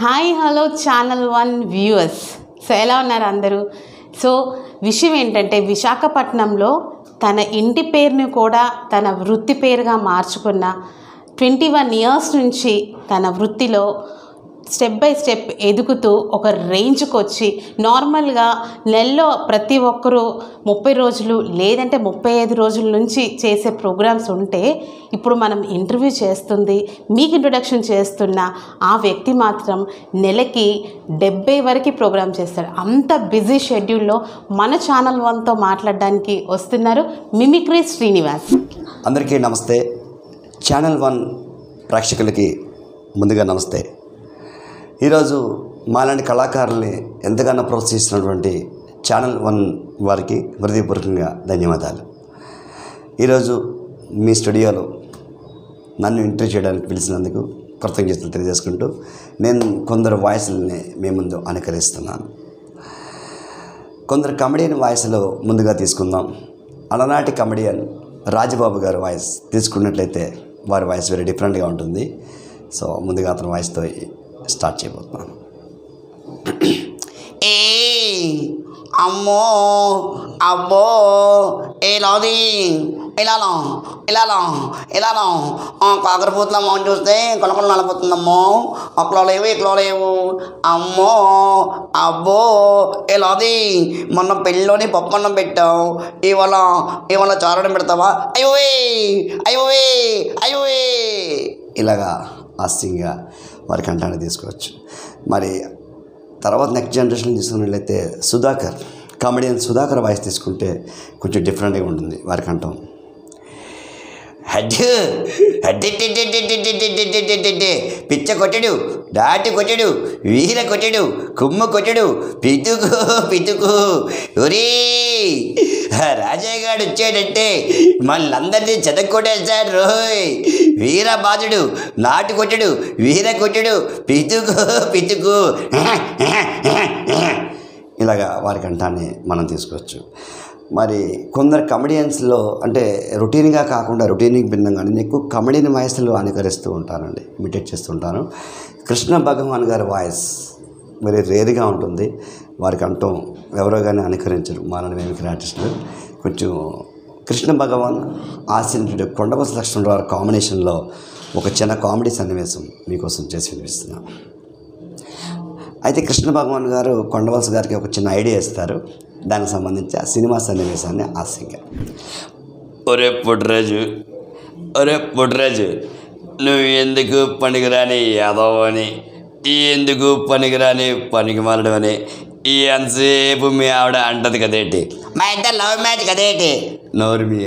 Hi hello channel 1 viewers. So ఎలా ఉన్నారు అందరూ? సో విషయం ఏంటంటే, విశాఖపట్నంలో తన ఇంటి పేరుని కూడా తన వృత్తి పేరుగా మార్చుకున్న 21 years నుంచి తన వృత్తిలో స్టెప్ బై స్టెప్ ఎదుగుతూ ఒక రేంజ్కి వచ్చి, నార్మల్గా నెలలో ప్రతి ఒక్కరూ 30 రోజులు లేదంటే 35 రోజుల నుంచి చేసే ప్రోగ్రామ్స్ ఉంటే, ఇప్పుడు మనం ఇంటర్వ్యూ చేస్తుంది, మీకు ఇంట్రొడక్షన్ చేస్తున్న ఆ వ్యక్తి మాత్రం నెలకి 70 వరకు ప్రోగ్రామ్ చేస్తాడు. అంత బిజీ షెడ్యూల్లో మన ఛానల్ 1తో మాట్లాడడానికి వస్తున్నారు మిమిక్రీ శ్రీనివాస్. అందరికీ నమస్తే. ఛానల్ 1 ప్రేక్షకులకి ముందుగా నమస్తే. ఈరోజు మాలాంటి కళాకారుల్ని ఎంతగానో ప్రోత్సహిస్తున్నటువంటి ఛానల్ 1 వారికి హృదయపూర్వకంగా ధన్యవాదాలు. ఈరోజు మీ స్టూడియోలో నన్ను ఇంటర్వ్యూ చేయడానికి పిలిచినందుకు కృతజ్ఞతలు తెలియజేసుకుంటూ నేను కొందరు వాయిస్లని మీ ముందు అనుకరిస్తున్నాను. కొందరు కమెడియన్ వాయిస్లో ముందుగా తీసుకుందాం. అలనాటి కమెడియన్ రాజబాబు గారి వాయిస్ తీసుకున్నట్లయితే వారి వాయిస్ వేరే డిఫరెంట్గా ఉంటుంది. సో ముందుగా అతని వాయిస్తో స్టార్ట్ చేయబోతున్నాను. ఏ అమ్మో అబ్బో ఏలాది ఇలాలో ఇలాలో ఇలాలో కాకరపోతున్న మోని చూస్తే కొనకొన నలపోతుందమ్మో, అక్కలో లేవు ఇక్కలో లేవు, అమ్మో అబ్బో ఇలాది. మొన్న పెళ్ళిలోని పప్పన్నం పెట్టావు, ఇవాళ ఇవాళ చారడం పెడతావా, అయ్యోవే అయ్యోవే అయ్యోవే, ఇలాగా ఆస్తిగా వారి కంటాన్ని తీసుకోవచ్చు. మరి తర్వాత నెక్స్ట్ జనరేషన్ తీసుకున్నట్లయితే సుధాకర్, కామెడియన్ సుధాకర్ వాయిస్ తీసుకుంటే కొంచెం డిఫరెంట్గా ఉంటుంది వారి కంఠం. హడ్డు హడ్డే పిచ్చ కొట్టడు, దాటి కొట్టడు, వీర కొట్టడు, కుమ్మ కొట్టడు, పితుకు పితుకు, ఒరే రాజయ్య గారు వచ్చాడంటే మనల్ని అందరినీ చెదక్కొట్టేశాడు రోయ్, వీర బాధుడు, నాటు కొట్టడు, వీర కొట్టడు, పితుకు పితుకు, ఇలాగా వారి కంఠాన్ని మనం తీసుకోవచ్చు. మరి కొందరు కమెడియన్స్లో అంటే రొటీన్గా కాకుండా రొటీన్కి భిన్నంగా నేను ఎక్కువ కమెడియన్ వాయిస్లు అనుకరిస్తూ ఉంటానండి, ఇమిటేట్ చేస్తూ ఉంటాను. కృష్ణ భగవాన్ గారి వాయిస్ మరి రేరుగా ఉంటుంది, వారికి అంటం ఎవరో కానీ అనుకరించరు. మానవ మేమికర్ ఆర్టిస్టులు కొంచెం కృష్ణ భగవాన్ ఆశించుడు కొండబస లక్ష్మణరావు గారి కాంబినేషన్లో ఒక చిన్న కామెడీ సన్నివేశం మీకోసం చేసి వినిపిస్తున్నాం. అయితే కృష్ణ భగవాన్ గారు కొండవలస గారికి ఒక చిన్న ఐడియా ఇస్తారు, దానికి సంబంధించి ఆ సినిమా సన్నివేశాన్ని ఆశంగా. ఒరే పుట్రాజు, ఒరే పుట్రాజు, నువ్వు ఎందుకు పనికిరాని యాదవ్ అని, ఎందుకు పనికిరాని పనికి మారడం అని ఈ ఎంతసేపు మీ ఆవిడ అంటది కదేంటి, మా ఇద్దరు లవ్ మ్యాచ్ కదేంటి, నోరు మీ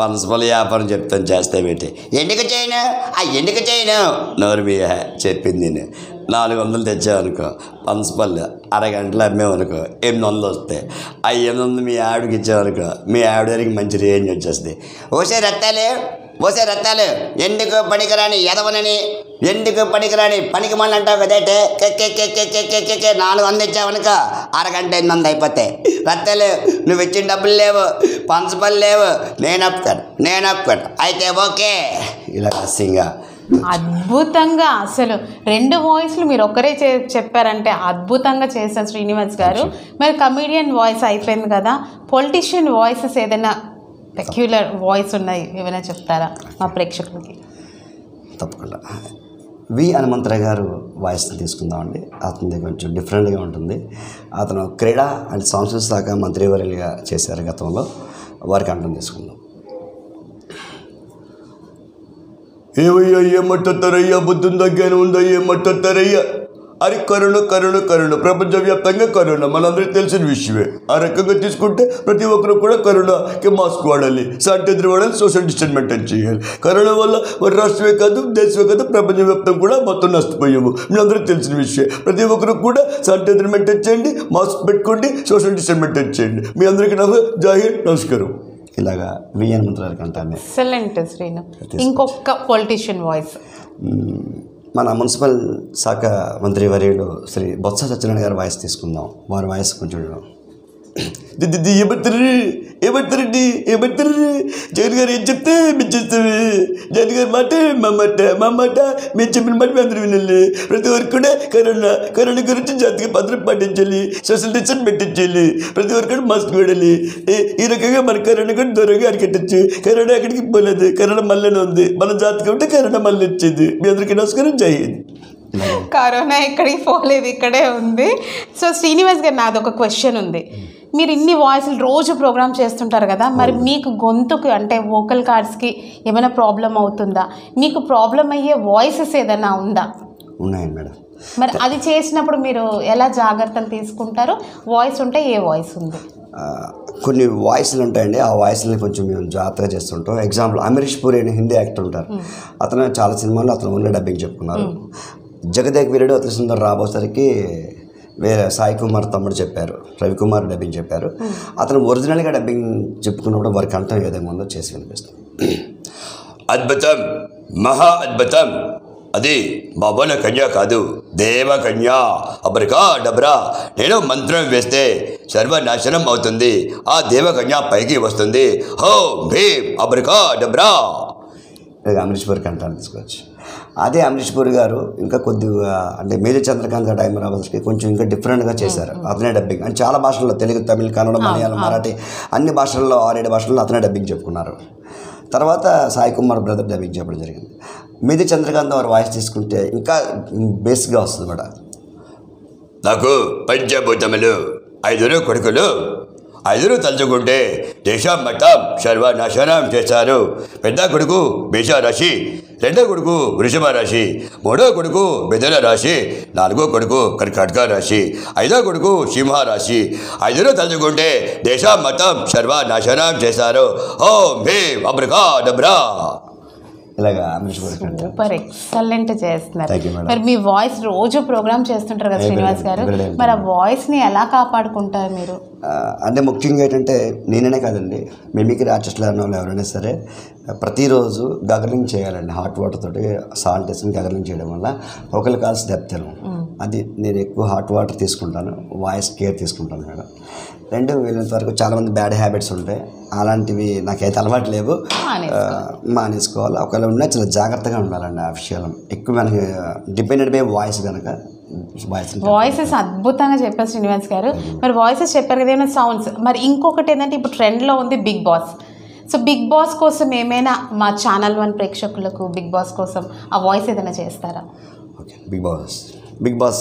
పనసపల వ్యాపారం చెప్తాను చేస్తామేంటి, ఎందుకు చేయను ఆ ఎందుకు చేయను, నోరు మీ చెప్పింది నేను. 400 తెచ్చామనుకో పనసపల్లి, అరగంటలు అమ్మేమనుకో 800 వస్తాయి, ఆ 800 మీ ఆవిడకి ఇచ్చామనుకో మీ ఆవిడ గారికి మంచి రేంజ్ వచ్చేస్తుంది. ఓసే రత్తాలే ఓసే రత్తాలు, ఎందుకు పనికిరాని ఎదవనని, ఎందుకు పనికిరాని పనికి మళ్ళీ అంటావు కదంటే, కెక్కే 400 ఇచ్చావనుక అరగంట 800 అయిపోతాయి. రత్తాలు నువ్వు ఇచ్చిన డబ్బులు లేవు, పనసపల్లి లేవు, నేను ఒప్పుతాను అయితే ఓకే. ఇలా సింగా అద్భుతంగా, అసలు 2 వాయిస్లు మీరు ఒక్కరే చెప్పారంటే అద్భుతంగా చేశారు శ్రీనివాస్ గారు. మరి కమెడియన్ వాయిస్ అయిపోయింది కదా, పొలిటీషియన్ వాయిసెస్ ఏదైనా పెక్యులర్ వాయిస్ ఉన్నాయి ఏమైనా చెప్తారా మా ప్రేక్షకులకి? తప్పకుండా. వి హనుమంతరావు గారు వాయిస్ని తీసుకుందామండి. అతనిది కొంచెం డిఫరెంట్గా ఉంటుంది. అతను క్రీడా అండ్ సంస్కృతి శాఖ మంత్రివర్యులుగా చేశారు గతంలో, వారికి అంటం తీసుకుందాం. ఏవయ్యా ఏమంటారయ్యా, బుద్ధుని తగ్గాను ఉందా, ఏమంటారయ్యా, అరే కరుణ ప్రపంచవ్యాప్తంగా కరుణ మనందరికీ తెలిసిన విషయమే. ఆ రకంగా తీసుకుంటే ప్రతి ఒక్కరు కూడా కరుణకి మాస్క్ వాడాలి, శానిటైజర్ వాడాలి, సోషల్ డిస్టెన్స్ మెయింటైన్ చేయాలి. కరోనా వల్ల మరి రాష్ట్రమే కాదు దేశమే కాదు ప్రపంచవ్యాప్తం కూడా మొత్తం నష్టపోయాము, మనందరికీ తెలిసిన విషయం. ప్రతి ఒక్కరు కూడా శానిటైజర్ మెయింటైన్ చేయండి, మాస్క్ పెట్టుకోండి, సోషల్ డిస్టెన్స్ మెయింటైన్ చేయండి. మీ అందరికీ జాహీర్ నమస్కారం. ఇలాగా విఎన్ మంత్రాలకు అంటాను. ఎక్సలెంట్ శ్రీను. ఇంకొక పొలిటీషియన్ వాయిస్ మన మున్సిపల్ శాఖ మంత్రి వర్యులు శ్రీ బొత్స సత్యనారాయణ గారి వాయిస్ తీసుకుందాం. వారి వాయిస్ కొంచెం Corona ikkade పోలేదు ఇక్కడే ఉంది. సో శ్రీనివాస్ గారు నాది ఒక క్వశ్చన్ ఉంది. మీరు ఇన్ని వాయిస్లు రోజు ప్రోగ్రామ్ చేస్తుంటారు కదా, మరి మీకు గొంతుకు అంటే వోకల్ కార్డ్స్కి ఏమైనా ప్రాబ్లం అవుతుందా? మీకు ప్రాబ్లం అయ్యే వాయిసెస్ ఏదైనా ఉందా? ఉన్నాయి మేడం. మరి అది చేసినప్పుడు మీరు ఎలా జాగ్రత్తలు తీసుకుంటారు? వాయిస్ ఉంటే ఏ వాయిస్ ఉంది? కొన్ని వాయిస్లు ఉంటాయండి, ఆ వాయిస్లని కొంచెం మేము జాగ్రత్తగా చేస్తుంటాం. ఎగ్జాంపుల్ అమరీష్ పూరి అని హిందీ యాక్టర్ ఉంటారు, అతను చాలా సినిమాల్లో అతను ఉన్న డబ్బింగ్ చెప్పుకున్నారు. జగదేక్ వీరుడు అతి సుందర రాబోసరికి వేరే సాయి కుమార్ తమ్ముడు చెప్పారు, రవికుమార్ డబ్బింగ్ చెప్పారు. అతను ఒరిజినల్గా డబ్బింగ్ చెప్పుకున్నప్పుడు వారి కంఠం ఏదైనా ఉందో చేసి వినిపిస్తుంది. అద్భుతం, మహా అద్భుతం, అది భవన కన్యా కాదు దేవ కన్యా, అబ్రకా డబ్రా, నేను మంత్రం వేస్తే సర్వనాశనం అవుతుంది, ఆ దేవ కన్యా పైకి వస్తుంది, హో భీమ్ అబ్రకా డబ్రా. అమరీష్ పూరి కంఠాన్ని తీసుకోవచ్చు. అదే అమరీష్ పూరి గారు ఇంకా కొద్దిగా అంటే మేజర్ చంద్రకాంత్ గారు టైం రావాల్సి కొంచెం ఇంకా డిఫరెంట్గా చేశారు. అతనే డబ్బింగ్ అని చాలా భాషల్లో, తెలుగు, తమిళ, కన్నడ, మలయాళం, మరాఠీ అన్ని భాషల్లో 6-7 భాషల్లో అతనే డబ్బింగ్ చెప్పుకున్నారు. తర్వాత సాయి కుమార్ బ్రదర్ డబ్బింగ్ చెప్పడం జరిగింది. మేజర్ చంద్రకాంత్ వారు వాయిస్ తీసుకుంటే ఇంకా బేస్గా వస్తుంది కూడా. నాకు పంచభూతములు 5 కొడుకులు, 5 తలుచుకుంటే దేశం మఠం సర్వనాశనం చేశారు. పెద్ద కొడుకు మేష రాశి, రెండో కొడుకు వృషభ రాశి, మూడో కొడుకు మిథున రాశి, నాలుగో కొడుకు కర్కాటక రాశి, ఐదో కొడుకు సింహ రాశి, 5 తలుచుకుంటే దేశం మఠం సర్వనాశనం చేశారు. ఓం Bheem abracadabra. Super, excellent చేస్తున్నారు. మరి మీ వాయిస్ రోజు ప్రోగ్రామ్ చేస్తుంటారు కదా శ్రీనివాస్ గారు, మరి ఆ వాయిస్ని ఎలా కాపాడుకుంటారు మీరు? అంటే ముఖ్యంగా ఏంటంటే నేనే కాదండి, మిమిక్రీ ఆర్టిస్టులు అన్న వాళ్ళు ఎవరైనా సరే ప్రతిరోజు గగలింగ్ చేయాలండి. హాట్ వాటర్ తోటి సాల్ట్ వేసి గగలింగ్ చేయడం వల్ల ఒకళ్ళు కాల్సి దెబ్బతాను. అది నేను ఎక్కువ హాట్ వాటర్ తీసుకుంటాను, వాయిస్ కేర్ తీసుకుంటాను మేడం. 2 వీళ్ళంత వరకు చాలామంది బ్యాడ్ హ్యాబిట్స్ ఉంటాయి, అలాంటివి నాకైతే అలవాటు లేవు, మానేసుకోవాలి. ఒకవేళ ఉన్నా చాలా జాగ్రత్తగా ఉండాలండి. ఆ విషయాలు ఎక్కువ మనకి డిపెండెడ్ బై వాయిస్ కనుక వాయిసెస్ అద్భుతంగా చెప్పారు శ్రీనివాస్ గారు. మరి వాయిసెస్ చెప్పారు కదా, ఏమైనా సౌండ్స్. మరి ఇంకొకటి ఏంటంటే ఇప్పుడు ట్రెండ్లో ఉంది Bigg Boss. So Bigg Boss కోసం ఏమైనా మా ఛానల్ 1 ప్రేక్షకులకు బిగ్ బాస్ కోసం ఆ వాయిస్ ఏదైనా చేస్తారా? Okay, Bigg Boss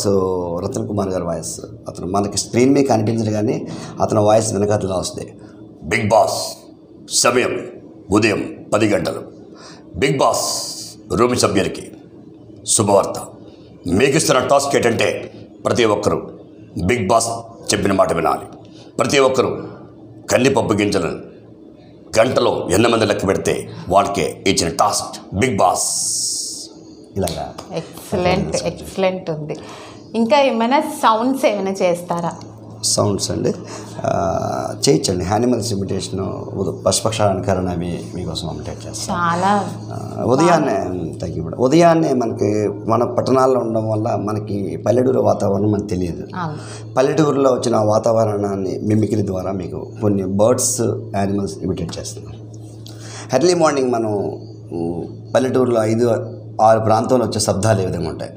Ratan Kumar గారి వాయిస్, అతను మనకి స్క్రీన్ మీద కనిపించదు కానీ అతని వాయిస్ వెనకతలో వస్తుంది. బిగ్ బాస్ సమయం ఉదయం 10 గంటలు. బిగ్ బాస్ రూమ్ సభ్యులకి శుభవార్త, మీకు ఇస్తున్న టాస్క్ ఏంటంటే ప్రతి ఒక్కరూ బిగ్ బాస్ చెప్పిన మాట వినాలి. ప్రతి ఒక్కరూ కందిపప్పు గింజలను గంటలో ఎంతమంది లెక్క పెడితే వాళ్ళకే ఇచ్చిన టాస్క్ బిగ్ బాస్. ఇలాగా ఎక్సలెంట్ ఉంది. ఇంకా ఏమైనా సౌండ్స్ ఏమైనా చేస్తారా? సౌండ్స్ అండి చేయించండి. యానిమల్స్ ఇమిటేషన్, పశుపక్ష అలంకరణ అవి మీకోసం ఇమిటేట్ చేస్తాం చాలా. ఉదయాన్నే తగ్గిపోవడం, ఉదయాన్నే మనకి మన పట్టణాల్లో ఉండడం వల్ల మనకి పల్లెటూరు వాతావరణం మనకు తెలియదు. పల్లెటూరులో వచ్చిన వాతావరణాన్ని మిమిక్రీ ద్వారా మీకు కొన్ని బర్డ్స్, యానిమల్స్ ఇమిటేట్ చేస్తున్నాం. ఎర్లీ మార్నింగ్ మనం పల్లెటూరులో 5-6 ప్రాంతంలో వచ్చే శబ్దాలు ఏ విధంగా ఉంటాయి?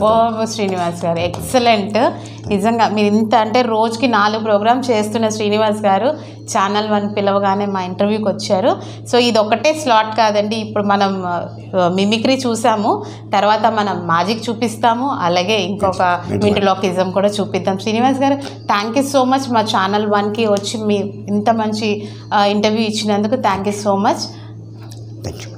సూపర్ శ్రీనివాస్ గారు, ఎక్సలెంట్. నిజంగా మీరు ఇంత అంటే రోజుకి 4 ప్రోగ్రామ్ చేస్తున్న శ్రీనివాస్ గారు ఛానల్ 1 పిలవగానే మా ఇంటర్వ్యూకి వచ్చారు. సో ఇది ఒకటే స్లాట్ కాదండి, ఇప్పుడు మనం మిమిక్రీ చూసాము, తర్వాత మనం మ్యాజిక్ చూపిస్తాము, అలాగే ఇంకొక వింటర్లాకిజం కూడా చూపిద్దాం. Srinivas garu thank you so much, మా ఛానల్ 1కి వచ్చి మీ ఇంత మంచి ఇంటర్వ్యూ ఇచ్చినందుకు thank you so much. Thank you.